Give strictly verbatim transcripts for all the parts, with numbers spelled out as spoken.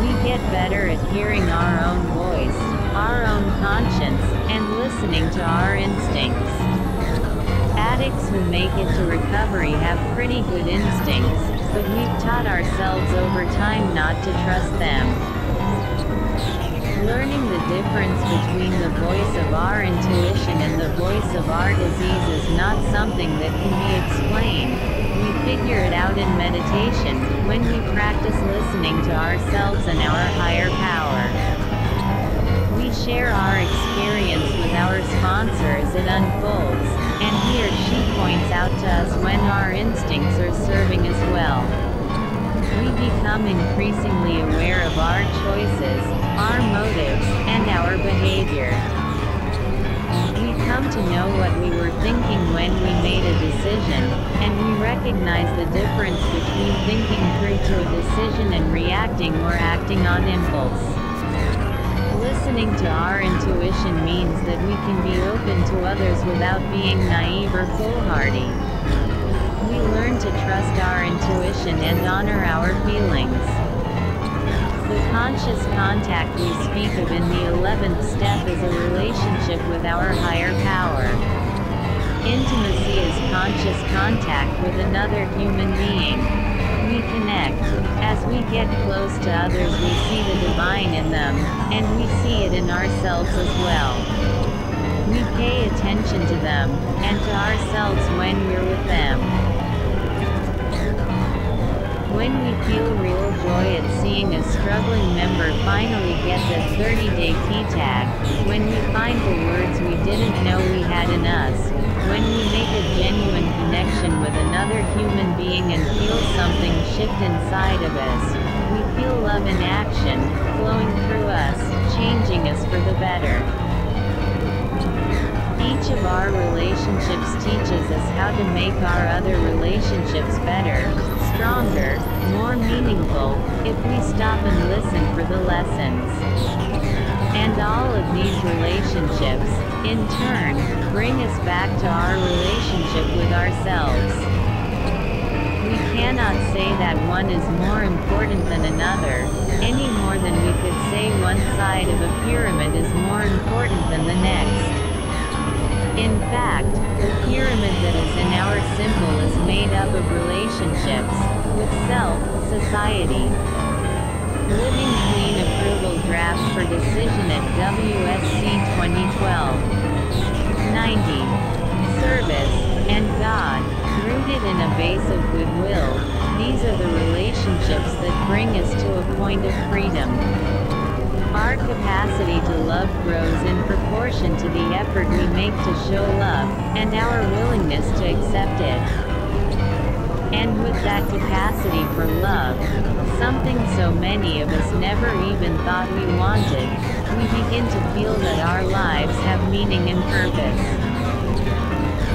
we get better at hearing our own voice, our own conscience, and listening to our instincts. Addicts who make it to recovery have pretty good instincts, but we've taught ourselves over time not to trust them. Learning the difference between the voice of our intuition and the voice of our disease is not something that can be explained. We figure it out in meditation, when we practice listening to ourselves and our higher power. We share our experience with our sponsor as it unfolds, and he or she points out to us when our instincts are serving us well. We become increasingly aware of our choices, our motives, and our behavior. We come to know what we were thinking when we made a decision, and we recognize the difference between thinking through to a decision and reacting or acting on impulse. Listening to our intuition means that we can be open to others without being naive or foolhardy. We learn to trust our intuition and honor our feelings. The conscious contact we speak of in the eleventh step is a relationship with our higher power. Intimacy is conscious contact with another human being. We connect. As we get close to others, we see the divine in them, and we see it in ourselves as well. We pay attention to them, and to ourselves when we're with them. When we feel real joy at seeing a struggling member finally get the thirty day P TAG, when we find the words we didn't know we had in us, when we make a genuine connection with another human being and feel something shift inside of us, we feel love in action, flowing through us, changing us for the better. Each of our relationships teaches us how to make our other relationships better, stronger, more meaningful, if we stop and listen for the lessons. And all of these relationships, in turn, bring us back to our relationship with ourselves. We cannot say that one is more important than another, any more than we could say one side of a pyramid is more important than the next. In fact, the pyramid that is in our symbol is made up of relationships, with self, society. Living Clean Approval Draft for Decision at W S C twenty twelve. ninety. Service, and God, rooted in a base of goodwill, these are the relationships that bring us to a point of freedom. Our capacity to love grows in proportion to the effort we make to show love, and our willingness to accept it. And with that capacity for love, something so many of us never even thought we wanted, we begin to feel that our lives have meaning and purpose.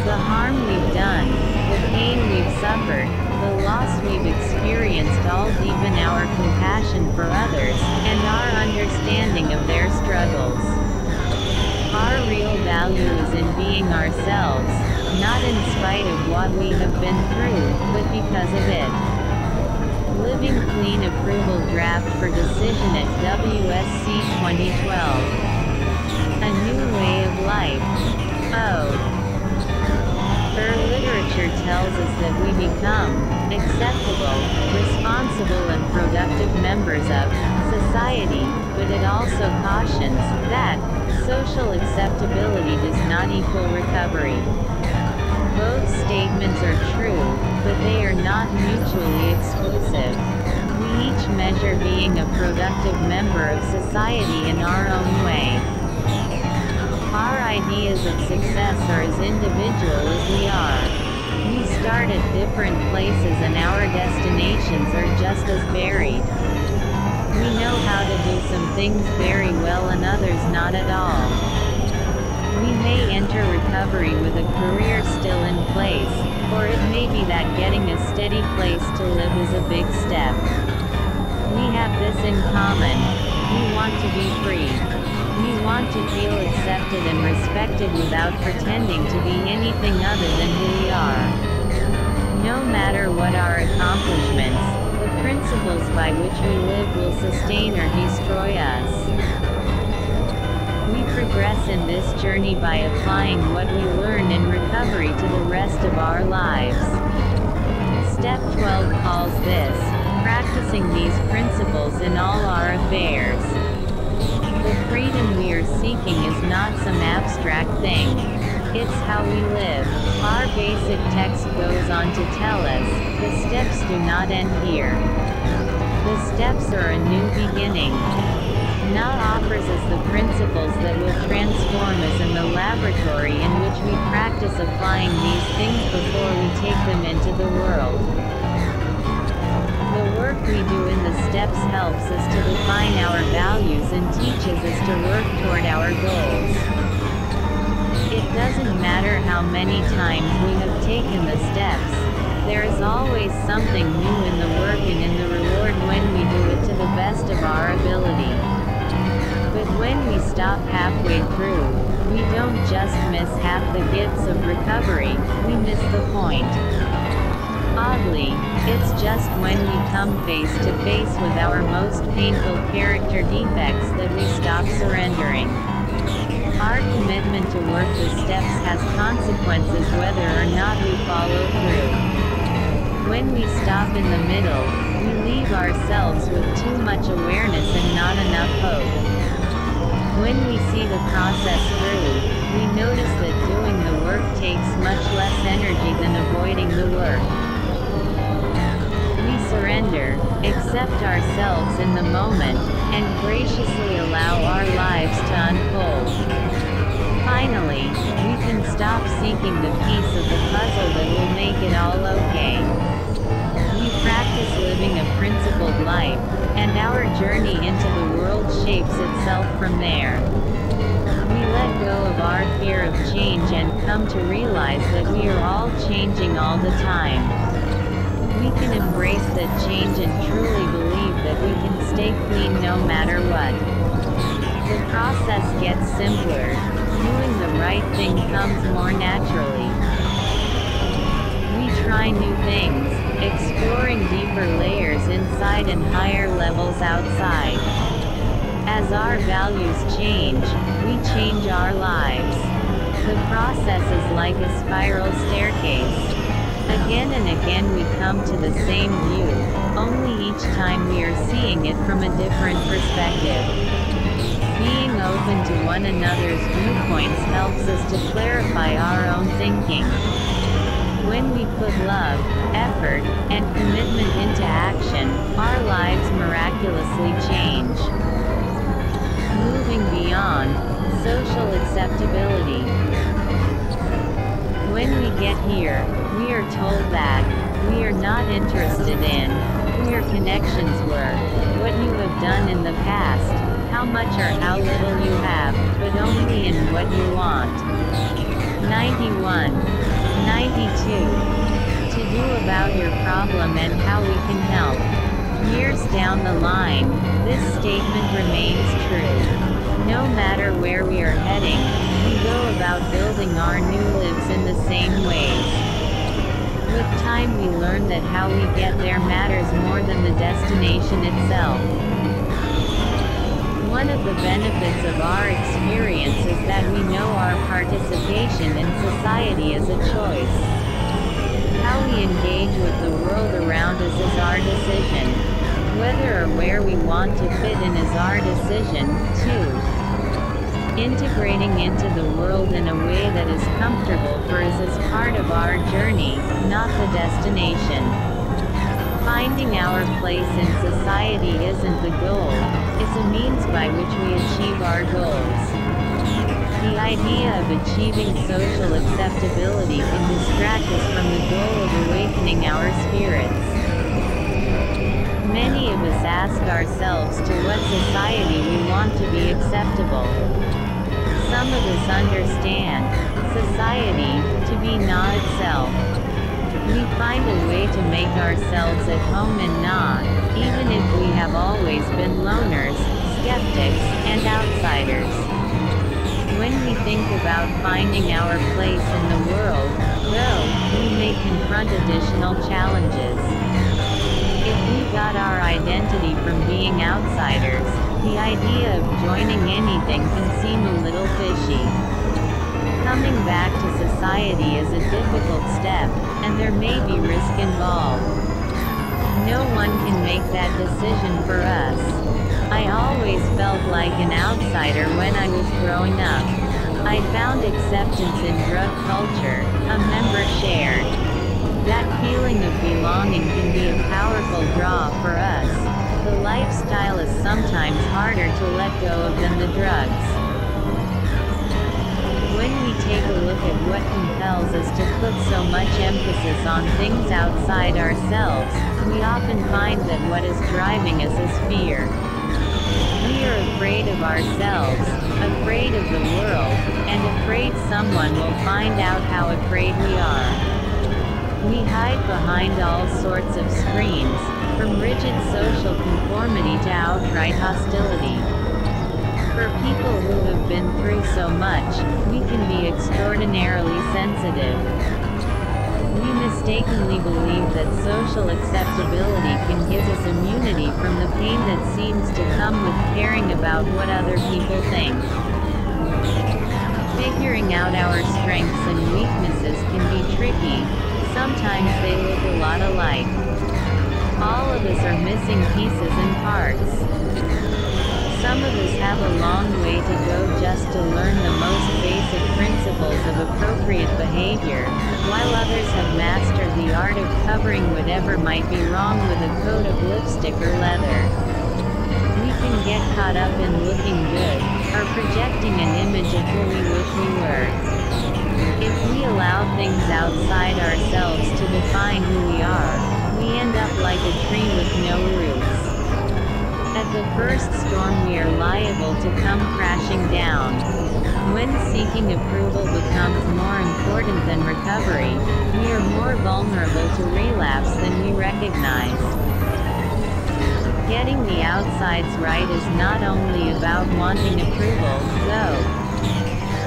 The harm we've done, the pain we've suffered, the loss we've experienced all deepen our compassion for others, and our understanding of their struggles. Our real value is in being ourselves, not in spite of what we have been through, but because of it. Living Clean Approval Draft for Decision at W S C twenty twelve. A New Way of Life. Oh. Her literature tells us that we become acceptable, responsible and productive members of society, but it also cautions that social acceptability does not equal recovery. Both statements are true, but they are not mutually exclusive. We each measure being a productive member of society in our own way. Our ideas of success are as individual as we are. We start at different places and our destinations are just as varied. We know how to do some things very well and others not at all. We may enter recovery with a career still in place, or it may be that getting a steady place to live is a big step. We have this in common. We want to be free. We want to feel accepted and respected without pretending to be anything other than who we are. No matter what our accomplishments, the principles by which we live will sustain or destroy us. We progress in this journey by applying what we learn in recovery to the rest of our lives. Step twelve calls this, practicing these principles in all our affairs. The freedom we are seeking is not some abstract thing. It's how we live. Our basic text goes on to tell us, the steps do not end here. The steps are a new beginning. N A offers us the principles that will transform us in the laboratory in which we practice applying these things before we take them into the world. The work we do in the steps helps us to define our values and teaches us to work toward our goals. It doesn't matter how many times we have taken the steps, there is always something new in the work and in the reward when we do it to the best of our ability. But when we stop halfway through, we don't just miss half the gifts of recovery, we miss the point. Oddly, it's just when we come face to face with our most painful character defects that we stop surrendering. Our commitment to work the steps has consequences whether or not we follow through. When we stop in the middle, we leave ourselves with too much awareness and not enough hope. When we see the process through, we notice that doing the work takes much less energy than avoiding the work. We surrender, accept ourselves in the moment, and graciously allow our lives to unfold. Finally, we can stop seeking the piece of the puzzle that will make it all okay. We practice living a principled life, and our journey into the world shapes itself from there. We let go of our fear of change and come to realize that we are all changing all the time. We can embrace that change and truly believe that we can stay clean no matter what. The process gets simpler. Doing the right thing comes more naturally. We try new things, exploring deeper layers inside and higher levels outside. As our values change, we change our lives. The process is like a spiral staircase. Again and again we come to the same view, only each time we are seeing it from a different perspective. Being open to one another's viewpoints helps us to clarify our own thinking. When we put love, effort, and commitment into action, our lives miraculously change. Moving beyond social acceptability. When we get here, we are told that we are not interested in who your connections were, what you have done in the past, how much or how little you have, but only in what you want. ninety-one. ninety-two. To do about your problem and how we can help. Years down the line, this statement remains true. No matter where we are heading, we go about building our new lives in the same ways. With time we learn that how we get there matters more than the destination itself. One of the benefits of our experience is that we know our participation in society is a choice. How we engage with the world around us is our decision. Whether or where we want to fit in is our decision, too. Integrating into the world in a way that is comfortable for us is part of our journey, not the destination. Finding our place in society isn't the goal. It's a means by which we achieve our goals. The idea of achieving social acceptability can distract us from the goal of awakening our spirits. Many of us ask ourselves to what society we want to be acceptable. Some of us understand society to be N A itself. We find a way to make ourselves at home in N A. Even if we have always been loners, skeptics, and outsiders. When we think about finding our place in the world, though, we may confront additional challenges. If we got our identity from being outsiders, the idea of joining anything can seem a little fishy. Coming back to society is a difficult step, and there may be risk involved. No one can make that decision for us. I always felt like an outsider when I was growing up. I found acceptance in drug culture, a member shared. That feeling of belonging can be a powerful draw for us. The lifestyle is sometimes harder to let go of than the drugs. When we take a look at what compels us to put so much emphasis on things outside ourselves, we often find that what is driving us is fear. We are afraid of ourselves, afraid of the world, and afraid someone will find out how afraid we are. We hide behind all sorts of screens, from rigid social conformity to outright hostility. For people who have been through so much, we can be extraordinarily sensitive. We mistakenly believe that social acceptability can give us immunity from the pain that seems to come with caring about what other people think. Figuring out our strengths and weaknesses can be tricky. Sometimes they look a lot alike. All of us are missing pieces and parts. Some of us have a long way to go just to learn the most basic principles of appropriate behavior, while others have mastered the art of covering whatever might be wrong with a coat of lipstick or leather. We can get caught up in looking good, or projecting an image of who we wish we were. If we allow things outside ourselves to define who we are, we end up like a tree with no roots. At the first storm we are liable to come crashing down. When seeking approval becomes more important than recovery, we are more vulnerable to relapse than we recognize. Getting the outsides right is not only about wanting approval, though.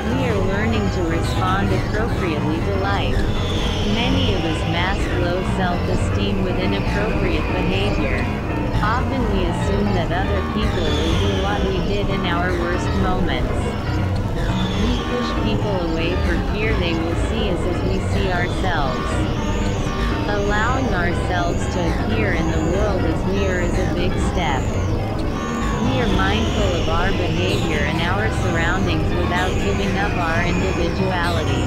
We are learning to respond appropriately to life. Many of us mask low self-esteem with inappropriate behavior. Often we assume that other people will do what we did in our worst moments. We push people away for fear they will see us as we see ourselves. Allowing ourselves to appear in the world as we are is a big step. We are mindful of our behavior and our surroundings without giving up our individuality.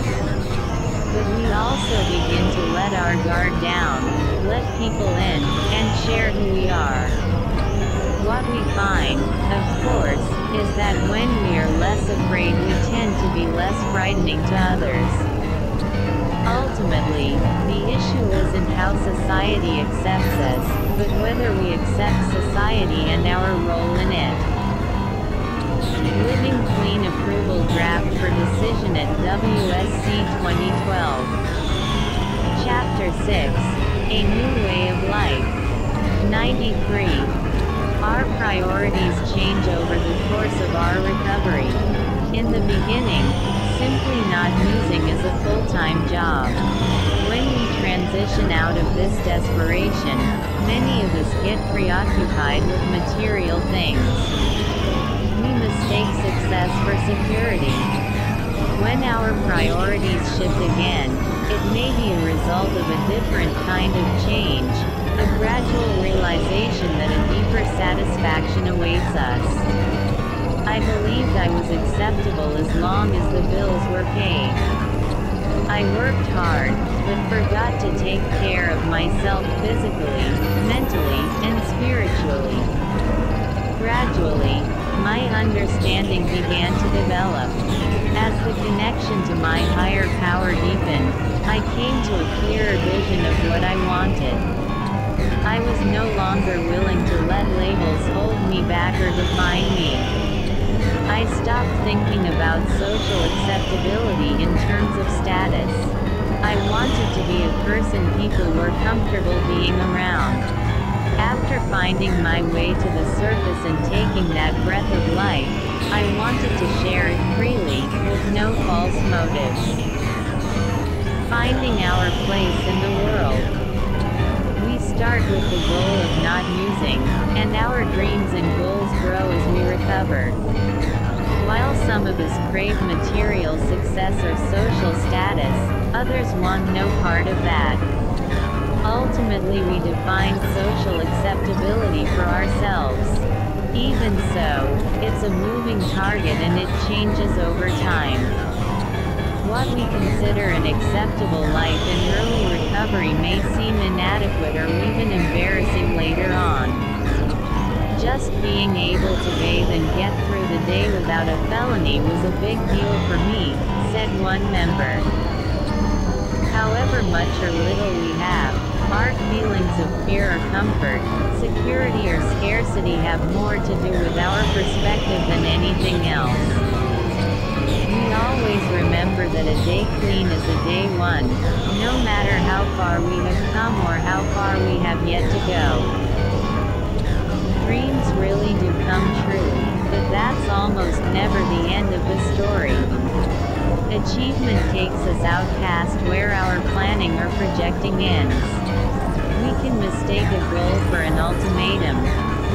But we also begin to let our guard down, let people in, and share who we are. What we find, of course, is that when we are less afraid we tend to be less frightening to others. Ultimately, the issue isn't how society accepts us, but whether we accept society and our role in it. Living Clean Approval Draft for Decision at W S C twenty twelve. Chapter six. A New Way of Life. ninety-three. Our priorities change over the course of our recovery. In the beginning, simply not using is a full-time job. When we transition out of this desperation, many of us get preoccupied with material things. We mistake success for security. When our priorities shift again, it may be a result of a different kind of change, a gradual realization that a deeper satisfaction awaits us. I believed I was acceptable as long as the bills were paid. I worked hard, but forgot to take care of myself physically, mentally, and spiritually. Gradually, my understanding began to develop. As the connection to my higher power deepened, I came to a clearer vision of what I wanted. I was no longer willing to let labels hold me back or define me. I stopped thinking about social acceptability in terms of status. I wanted to be a person people were comfortable being around. After finding my way to the surface and taking that breath of life, I wanted to share it freely, with no false motives. Finding our place in the world. start with the goal of not using, and our dreams and goals grow as we recover. While some of us crave material success or social status, others want no part of that. Ultimately, we define social acceptability for ourselves. Even so, it's a moving target and it changes over time. What we consider an acceptable life in early recovery may seem inadequate or even embarrassing later on. Just being able to bathe and get through the day without a felony was a big deal for me, said one member. However much or little we have, our feelings of fear or comfort, security or scarcity have more to do with our perspective than anything else. We always remember that a day clean is a day one, no matter how far we have come or how far we have yet to go. Dreams really do come true, but that's almost never the end of the story. Achievement takes us out past where our planning or projecting ends. We can mistake a goal for an ultimatum.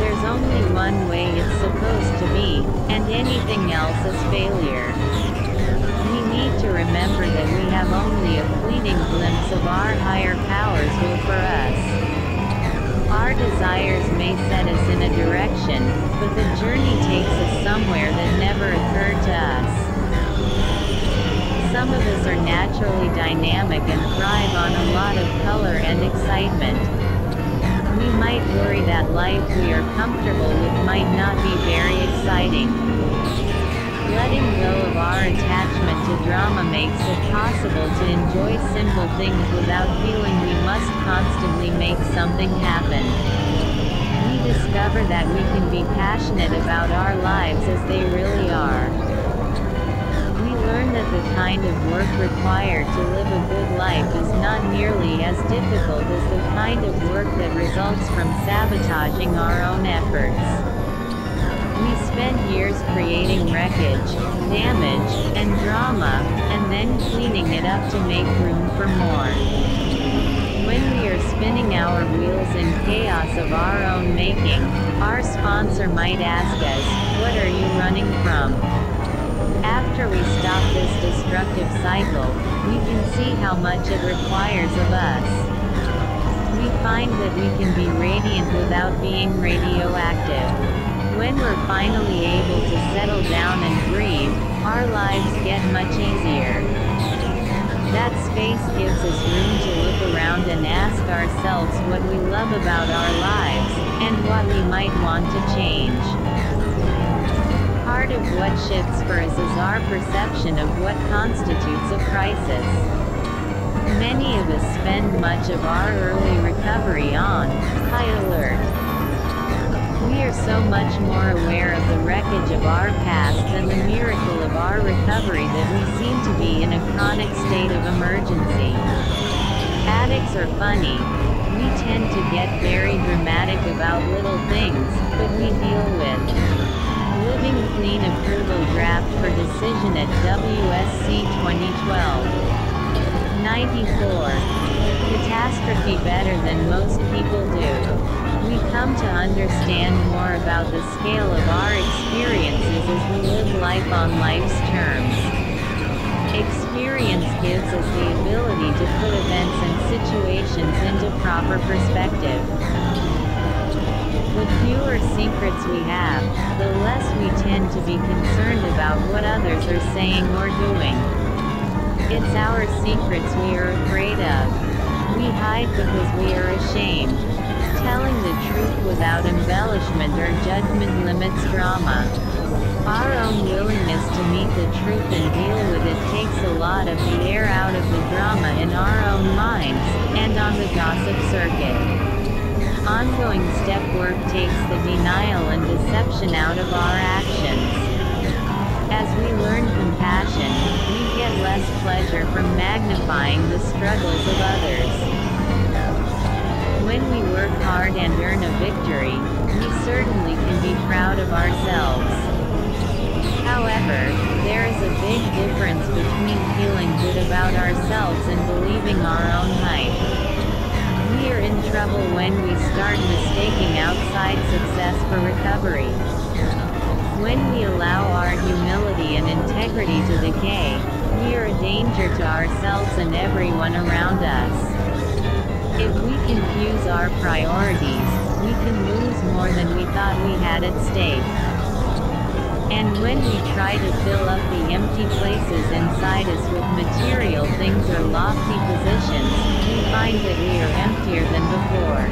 There's only one way it's supposed to be, and anything else is failure. We need to remember that we have only a fleeting glimpse of our higher powers' will for us. Our desires may set us in a direction, but the journey takes us somewhere that never occurred to us. Some of us are naturally dynamic and thrive on a lot of color and excitement. We might worry that life we are comfortable with might not be very exciting. Letting go of our attachment to drama makes it possible to enjoy simple things without feeling we must constantly make something happen. We discover that we can be passionate about our lives as they really are. We learn that the kind of work required to live a good life is not nearly as difficult as the kind of work that results from sabotaging our own efforts. We spend years creating wreckage, damage, and drama, and then cleaning it up to make room for more. When we are spinning our wheels in chaos of our own making, our sponsor might ask us, "What are you running from?" After we stop this destructive cycle, we can see how much it requires of us. We find that we can be radiant without being radioactive. When we're finally able to settle down and breathe, our lives get much easier. That space gives us room to look around and ask ourselves what we love about our lives, and what we might want to change. Part of what shifts for us is our perception of what constitutes a crisis. Many of us spend much of our early recovery on high alert. We are so much more aware of the wreckage of our past than the miracle of our recovery that we seem to be in a chronic state of emergency. Addicts are funny. We tend to get very dramatic about little things, but we deal with. Living Clean Approval Draft for Decision at W S C twenty twelve. ninety-four. Catastrophe better than most people do. We come to understand more about the scale of our experiences as we live life on life's terms. Experience gives us the ability to put events and situations into proper perspective. The fewer secrets we have, the less we tend to be concerned about what others are saying or doing. It's our secrets we are afraid of. We hide because we are ashamed. Telling the truth without embellishment or judgment limits drama. Our own willingness to meet the truth and deal with it takes a lot of the air out of the drama in our own minds, and on the gossip circuit. Ongoing step work takes the denial and deception out of our actions. As we learn compassion, we get less pleasure from magnifying the struggles of others. When we work hard and earn a victory, we certainly can be proud of ourselves. However, there is a big difference between feeling good about ourselves and believing our own hype. We appear in trouble when we start mistaking outside success for recovery. When we allow our humility and integrity to decay, we are a danger to ourselves and everyone around us. If we confuse our priorities, we can lose more than we thought we had at stake. And when we try to fill up the empty places inside us with material things or lofty positions, we find that we are emptier than before.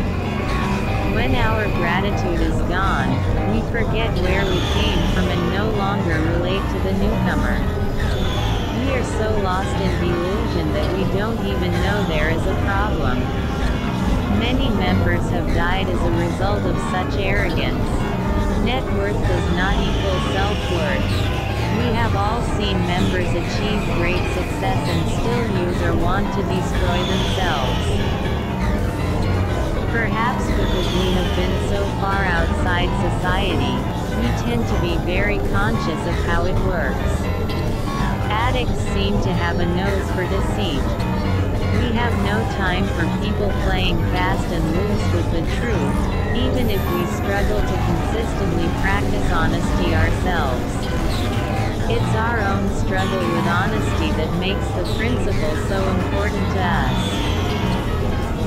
When our gratitude is gone, we forget where we came from and no longer relate to the newcomer. We are so lost in delusion that we don't even know there is a problem. Many members have died as a result of such arrogance. Net worth does not equal self-worth. We have all seen members achieve great success and still use or want to destroy themselves. Perhaps because we have been so far outside society, we tend to be very conscious of how it works. Addicts seem to have a nose for deceit. We have no time for people playing fast and loose with the truth, even if we struggle to consistently practice honesty ourselves. It's our own struggle with honesty that makes the principle so important to us.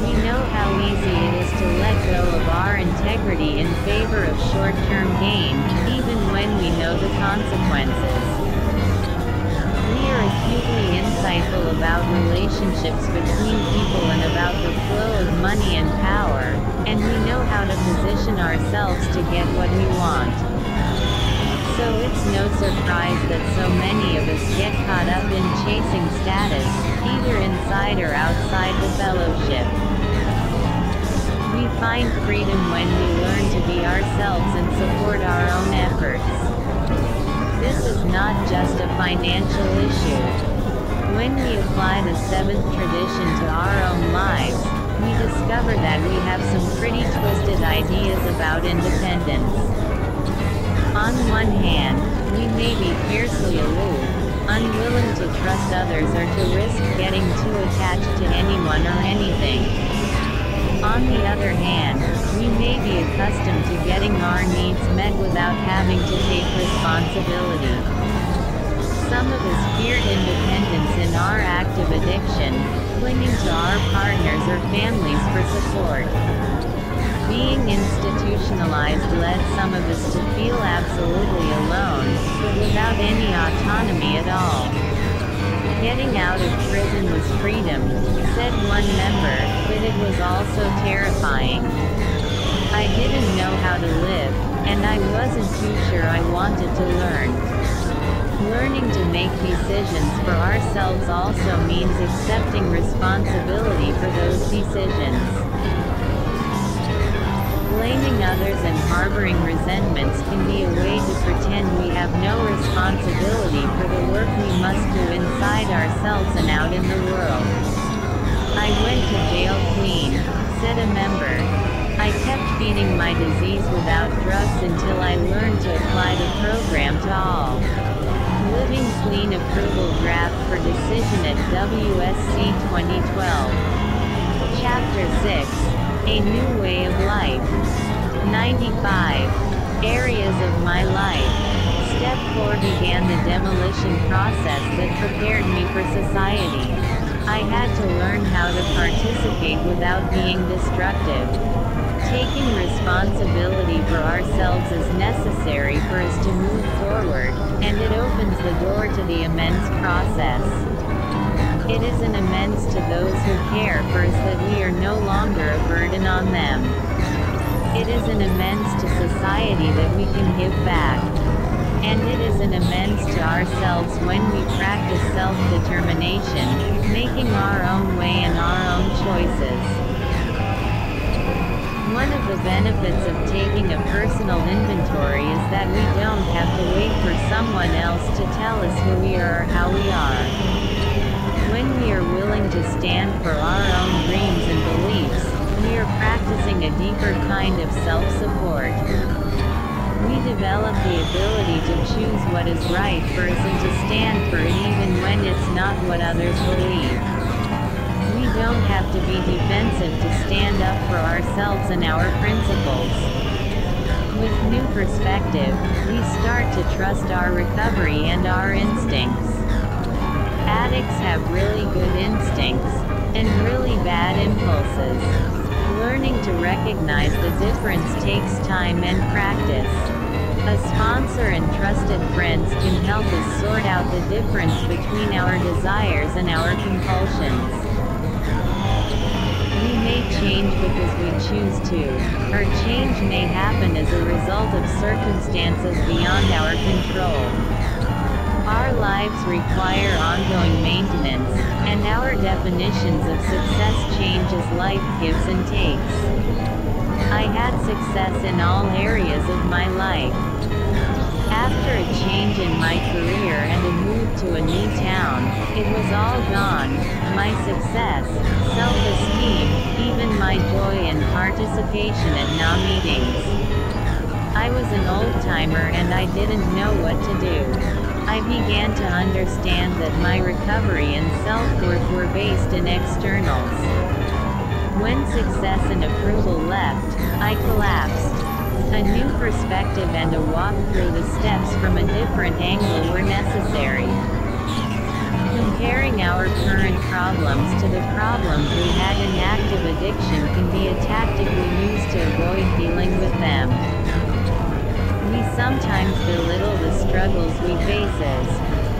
We know how easy it is to let go of our integrity in favor of short-term gain, even when we know the consequences. We are acutely insightful about relationships between people and about the flow of money and power, and we know how to position ourselves to get what we want. So it's no surprise that so many of us get caught up in chasing status, either inside or outside the fellowship. We find freedom when we learn to be ourselves and support our own efforts. This is not just a financial issue. When we apply the seventh tradition to our own lives, we discover that we have some pretty twisted ideas about independence. On one hand, we may be fiercely aloof, unwilling to trust others or to risk getting too attached to anyone or anything. On the other hand, we may be accustomed to getting our needs met without having to take responsibility. Some of us fear independence in our active addiction, clinging to our partners or families for support. Being institutionalized led some of us to feel absolutely alone, but without any autonomy at all. Getting out of prison was freedom, said one member, but it was also terrifying. I didn't know how to live, and I wasn't too sure I wanted to learn. Learning to make decisions for ourselves also means accepting responsibility for those decisions. Blaming others and harboring resentments can be a way to pretend we have no responsibility for the work we must do inside ourselves and out in the world. I went to jail clean, said a member. I kept feeding my disease without drugs until I learned to apply the program to all. Living Clean Approval Draft for Decision at W S C twenty twelve. Chapter six. A new way of life. ninety-five. Areas of my life. Step four began the demolition process that prepared me for society. I had to learn how to participate without being destructive. Taking responsibility for ourselves is necessary for us to move forward, and it opens the door to the immense process. It is an immense to those who care for us that we are no longer a burden on them. It is an immense to society that we can give back. And it is an immense to ourselves when we practice self-determination, making our own way and our own choices. One of the benefits of taking a personal inventory is that we don't have to wait for someone else to tell us who we are or how we are. When we are willing to stand for our own dreams and beliefs, we are practicing a deeper kind of self-support. We develop the ability to choose what is right for us and to stand for it even when it's not what others believe. We don't have to be defensive to stand up for ourselves and our principles. With new perspective, we start to trust our recovery and our instincts. Addicts have really good instincts, and really bad impulses. Learning to recognize the difference takes time and practice. A sponsor and trusted friends can help us sort out the difference between our desires and our compulsions. We may change because we choose to, or change may happen as a result of circumstances beyond our control. Our lives require ongoing maintenance, and our definitions of success change as life gives and takes. I had success in all areas of my life. After a change in my career and a move to a new town, it was all gone, my success, self-esteem, even my joy and participation at N A meetings. I was an old-timer and I didn't know what to do. I began to understand that my recovery and self-worth were based in externals. When success and approval left, I collapsed. A new perspective and a walk through the steps from a different angle were necessary. Comparing our current problems to the problems we had in active addiction can be a tactic we use to avoid dealing with them. We sometimes belittle the struggles we face as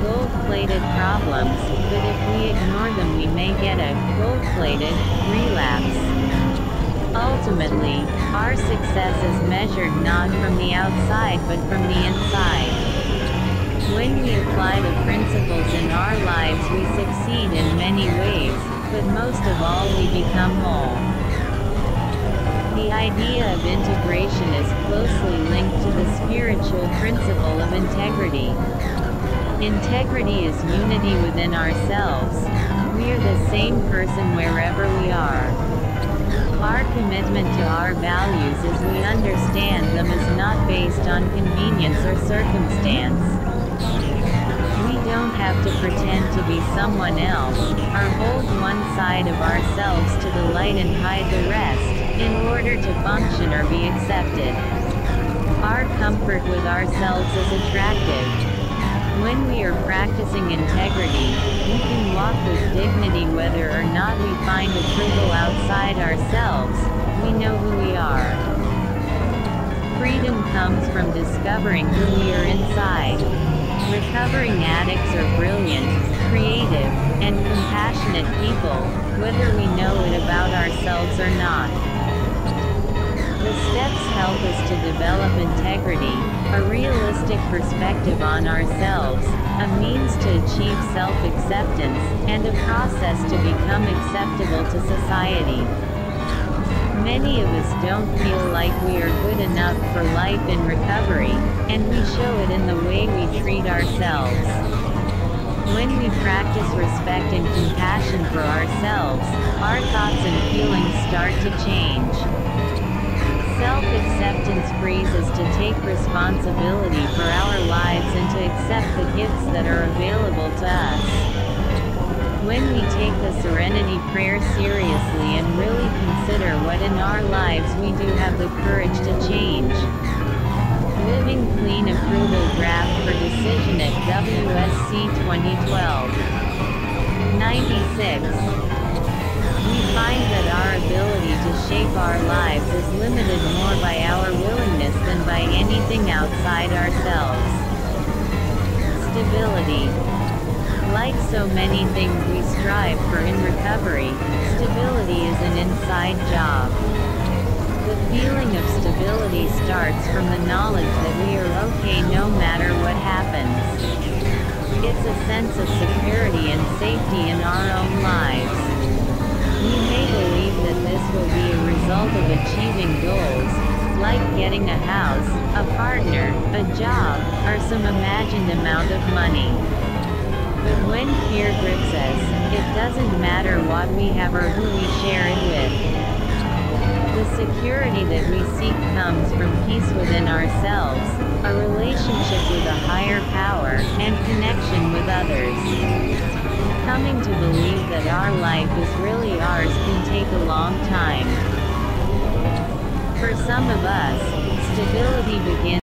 gold-plated problems, but if we ignore them we may get a gold-plated relapse. Ultimately, our success is measured not from the outside but from the inside. When we apply the principles in our lives we succeed in many ways, but most of all we become whole. The idea of integration is closely linked to the spiritual principle of integrity. Integrity is unity within ourselves. We are the same person wherever we are. Our commitment to our values as we understand them is not based on convenience or circumstance. We don't have to pretend to be someone else, or hold one side of ourselves to the light and hide the rest, in order to function or be accepted. Our comfort with ourselves is attractive. When we are practicing integrity, we can walk with dignity whether or not we find approval outside ourselves. We know who we are. Freedom comes from discovering who we are inside. Recovering addicts are brilliant, creative, and compassionate people, whether we know it about ourselves or not. The steps help us to develop integrity, a realistic perspective on ourselves, a means to achieve self-acceptance, and a process to become acceptable to society. Many of us don't feel like we are good enough for life in recovery, and we show it in the way we treat ourselves. When we practice respect and compassion for ourselves, our thoughts and feelings start to change. Self-acceptance frees us to take responsibility for our lives and to accept the gifts that are available to us. When we take the Serenity Prayer seriously and really consider what in our lives we do have the courage to change. Living Clean Approval Draft for Decision at W S C twenty twelve. ninety-six. We find that our ability to shape our lives is limited more by our willingness than by anything outside ourselves. Stability. Like so many things we strive for in recovery, stability is an inside job. The feeling of stability starts from the knowledge that we are okay no matter what happens. It's a sense of security and safety in our own lives. We may believe that this will be a result of achieving goals, like getting a house, a partner, a job, or some imagined amount of money. But when fear grips us, it doesn't matter what we have or who we share it with. The security that we seek comes from peace within ourselves, a relationship with a higher power, and connection with others. coming to believe that our life is really ours can take a long time. For some of us, stability begins